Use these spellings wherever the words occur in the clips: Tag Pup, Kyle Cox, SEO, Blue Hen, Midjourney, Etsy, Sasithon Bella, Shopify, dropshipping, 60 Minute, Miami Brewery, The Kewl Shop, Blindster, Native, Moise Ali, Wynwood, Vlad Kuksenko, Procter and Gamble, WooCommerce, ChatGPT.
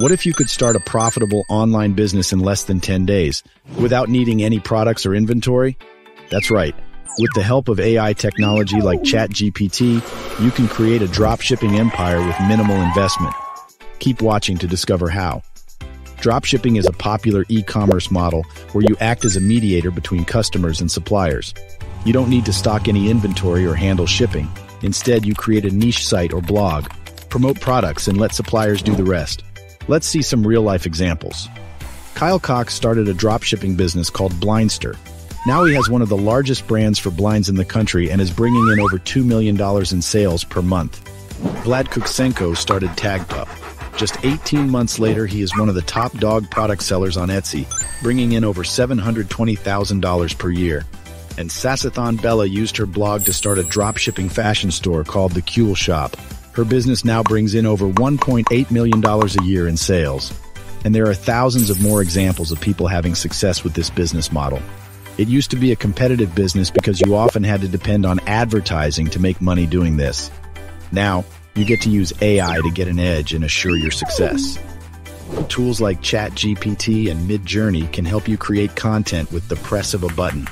What if you could start a profitable online business in less than 10 days without needing any products or inventory? That's right. With the help of AI technology like ChatGPT, you can create a dropshipping empire with minimal investment. Keep watching to discover how. Dropshipping is a popular e-commerce model where you act as a mediator between customers and suppliers. You don't need to stock any inventory or handle shipping. Instead, you create a niche site or blog, promote products, and let suppliers do the rest. Let's see some real-life examples. Kyle Cox started a dropshipping business called Blindster. Now he has one of the largest brands for blinds in the country and is bringing in over $2 million in sales per month. Vlad Kuksenko started Tag Pup. Just 18 months later, he is one of the top dog product sellers on Etsy, bringing in over $720,000 per year. And Sasithon Bella used her blog to start a dropshipping fashion store called The Kewl Shop. Her business now brings in over $1.8 million a year in sales. And there are thousands of more examples of people having success with this business model. It used to be a competitive business because you often had to depend on advertising to make money doing this. Now, you get to use AI to get an edge and assure your success. Tools like ChatGPT and Midjourney can help you create content with the press of a button.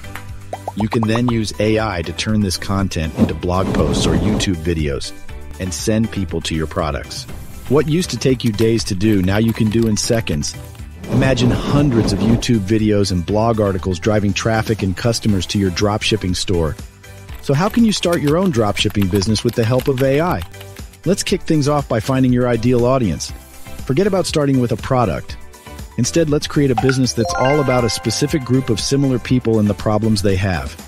You can then use AI to turn this content into blog posts or YouTube videos and send people to your products. What used to take you days to do, now you can do in seconds. Imagine hundreds of YouTube videos and blog articles driving traffic and customers to your dropshipping store. So how can you start your own dropshipping business with the help of AI? Let's kick things off by finding your ideal audience. Forget about starting with a product. Instead, let's create a business that's all about a specific group of similar people and the problems they have.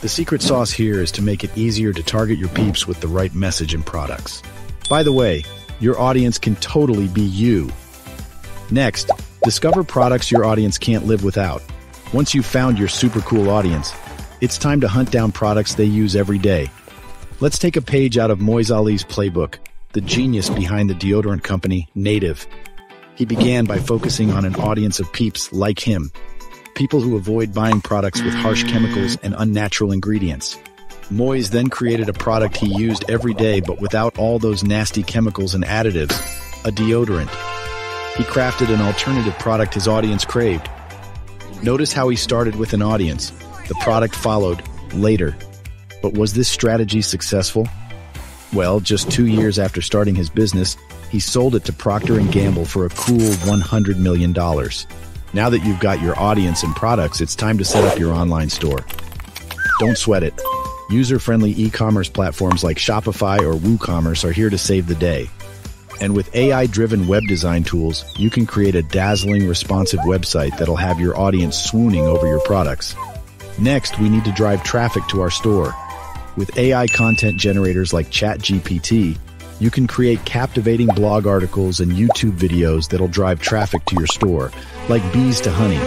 The secret sauce here is to make it easier to target your peeps with the right message and products. By the way, your audience can totally be you. Next, discover products your audience can't live without. Once you've found your super cool audience, it's time to hunt down products they use every day. Let's take a page out of Moise Ali's playbook, the genius behind the deodorant company, Native. He began by focusing on an audience of peeps like him, people who avoid buying products with harsh chemicals and unnatural ingredients. Moise then created a product he used every day but without all those nasty chemicals and additives, a deodorant. He crafted an alternative product his audience craved. Notice how he started with an audience. The product followed later. But was this strategy successful? Well, just 2 years after starting his business, he sold it to Procter and Gamble for a cool $100 million. Now that you've got your audience and products, it's time to set up your online store. Don't sweat it. User-friendly e-commerce platforms like Shopify or WooCommerce are here to save the day. And with AI-driven web design tools, you can create a dazzling, responsive website that'll have your audience swooning over your products. Next, we need to drive traffic to our store. With AI content generators like ChatGPT, you can create captivating blog articles and YouTube videos that'll drive traffic to your store, like bees to honey.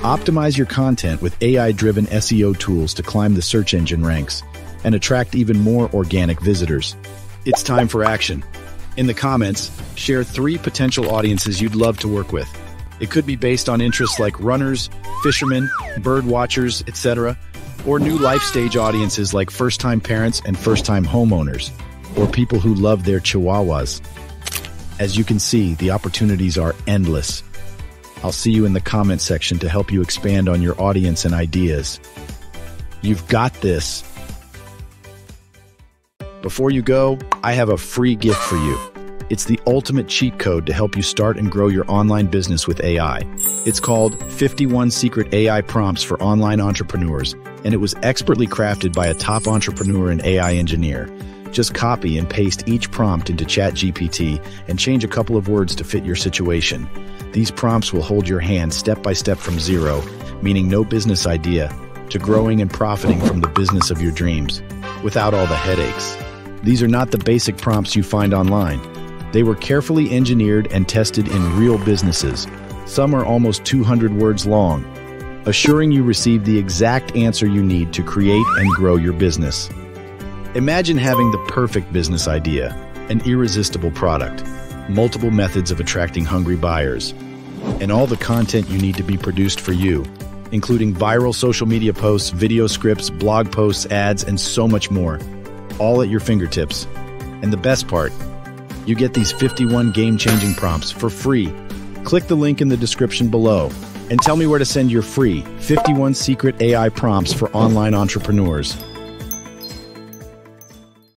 Optimize your content with AI-driven SEO tools to climb the search engine ranks and attract even more organic visitors. It's time for action. In the comments, share 3 potential audiences you'd love to work with. It could be based on interests like runners, fishermen, bird watchers, etc., or new life stage audiences like first-time parents and first-time homeowners, or people who love their chihuahuas. As you can see, the opportunities are endless. I'll see you in the comment section to help you expand on your audience and ideas. You've got this. Before you go, I have a free gift for you. It's the ultimate cheat code to help you start and grow your online business with AI. It's called 51 Secret AI Prompts for Online Entrepreneurs, and it was expertly crafted by a top entrepreneur and AI engineer. Just copy and paste each prompt into ChatGPT and change a couple of words to fit your situation. These prompts will hold your hand step by step from zero, meaning no business idea, to growing and profiting from the business of your dreams, without all the headaches. These are not the basic prompts you find online. They were carefully engineered and tested in real businesses. Some are almost 200 words long, assuring you receive the exact answer you need to create and grow your business. Imagine having the perfect business idea, an irresistible product, multiple methods of attracting hungry buyers, and all the content you need to be produced for you, including viral social media posts, video scripts, blog posts, ads, and so much more, all at your fingertips. And the best part, you get these 51 game-changing prompts for free. Click the link in the description below and tell me where to send your free 51 secret AI prompts for online entrepreneurs.